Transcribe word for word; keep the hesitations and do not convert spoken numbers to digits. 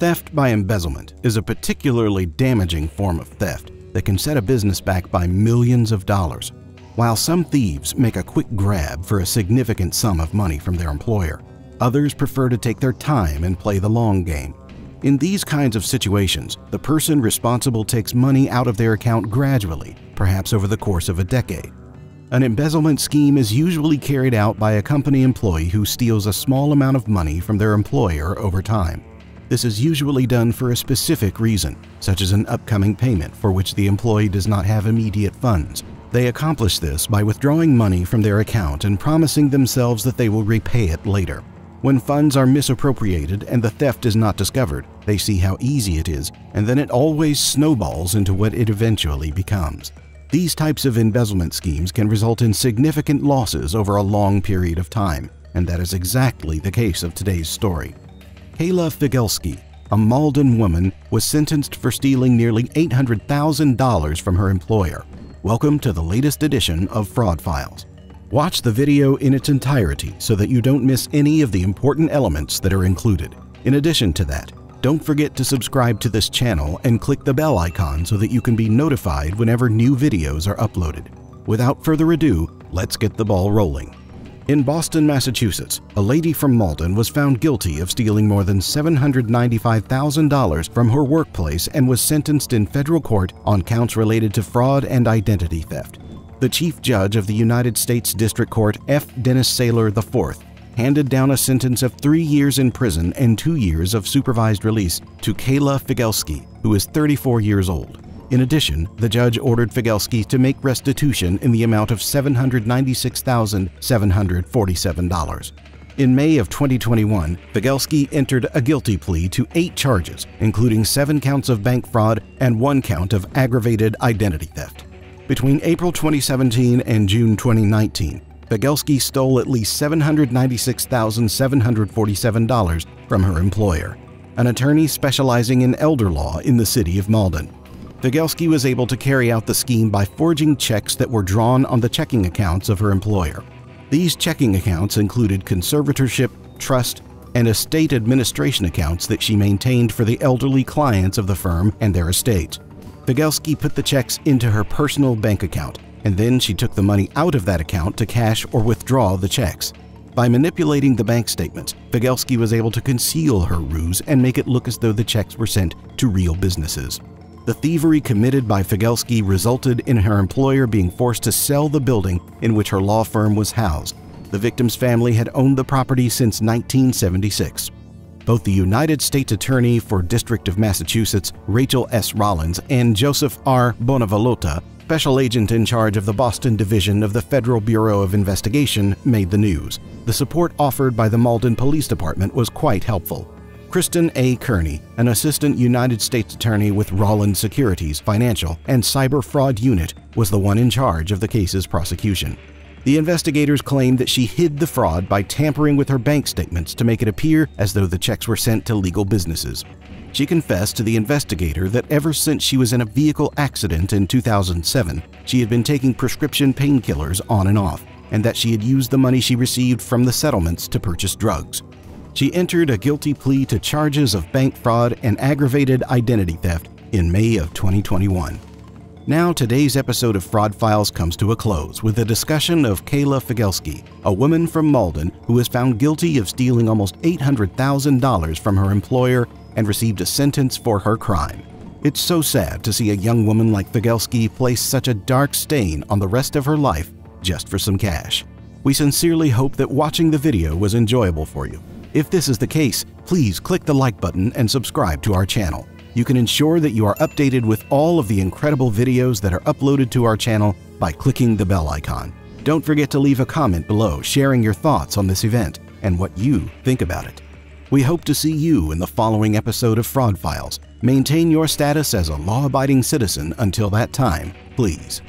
Theft by embezzlement is a particularly damaging form of theft that can set a business back by millions of dollars. While some thieves make a quick grab for a significant sum of money from their employer, others prefer to take their time and play the long game. In these kinds of situations, the person responsible takes money out of their account gradually, perhaps over the course of a decade. An embezzlement scheme is usually carried out by a company employee who steals a small amount of money from their employer over time. This is usually done for a specific reason, such as an upcoming payment for which the employee does not have immediate funds. They accomplish this by withdrawing money from their account and promising themselves that they will repay it later. When funds are misappropriated and the theft is not discovered, they see how easy it is, and then it always snowballs into what it eventually becomes. These types of embezzlement schemes can result in significant losses over a long period of time, and that is exactly the case of today's story. Kayla Figelski, a Malden woman, was sentenced for stealing nearly eight hundred thousand dollars from her employer. Welcome to the latest edition of Fraud Files. Watch the video in its entirety so that you don't miss any of the important elements that are included. In addition to that, don't forget to subscribe to this channel and click the bell icon so that you can be notified whenever new videos are uploaded. Without further ado, let's get the ball rolling. In Boston, Massachusetts, a lady from Malden was found guilty of stealing more than seven hundred ninety-five thousand dollars from her workplace and was sentenced in federal court on counts related to fraud and identity theft. The Chief Judge of the United States District Court, F. Dennis Saylor the fourth, handed down a sentence of three years in prison and two years of supervised release to Kayla Figelski, who is thirty-four years old. In addition, the judge ordered Figelski to make restitution in the amount of seven hundred ninety-six thousand seven hundred forty-seven dollars. In May of twenty twenty-one, Figelski entered a guilty plea to eight charges, including seven counts of bank fraud and one count of aggravated identity theft. Between April twenty seventeen and June twenty nineteen, Figelski stole at least seven hundred ninety-six thousand seven hundred forty-seven dollars from her employer, an attorney specializing in elder law in the city of Malden. Figelski was able to carry out the scheme by forging checks that were drawn on the checking accounts of her employer. These checking accounts included conservatorship, trust, and estate administration accounts that she maintained for the elderly clients of the firm and their estates. Figelski put the checks into her personal bank account, and then she took the money out of that account to cash or withdraw the checks. By manipulating the bank statements, Figelski was able to conceal her ruse and make it look as though the checks were sent to real businesses. The thievery committed by Figelski resulted in her employer being forced to sell the building in which her law firm was housed. The victim's family had owned the property since nineteen seventy-six. Both the United States Attorney for District of Massachusetts, Rachel S. Rollins, and Joseph R. Bonavolonta, special agent in charge of the Boston Division of the Federal Bureau of Investigation, made the news. The support offered by the Malden Police Department was quite helpful. Kristen A. Kearney, an assistant United States attorney with Rollins Securities, Financial, and Cyber Fraud Unit, was the one in charge of the case's prosecution. The investigators claimed that she hid the fraud by tampering with her bank statements to make it appear as though the checks were sent to legal businesses. She confessed to the investigator that ever since she was in a vehicle accident in two thousand seven, she had been taking prescription painkillers on and off, and that she had used the money she received from the settlements to purchase drugs. She entered a guilty plea to charges of bank fraud and aggravated identity theft in May of twenty twenty-one. Now, today's episode of Fraud Files comes to a close with a discussion of Kayla Figelski, a woman from Malden who was found guilty of stealing almost eight hundred thousand dollars from her employer and received a sentence for her crime. It's so sad to see a young woman like Figelski place such a dark stain on the rest of her life just for some cash. We sincerely hope that watching the video was enjoyable for you. If this is the case, please click the like button and subscribe to our channel. You can ensure that you are updated with all of the incredible videos that are uploaded to our channel by clicking the bell icon. Don't forget to leave a comment below sharing your thoughts on this event and what you think about it. We hope to see you in the following episode of Fraud Files. Maintain your status as a law-abiding citizen until that time, please.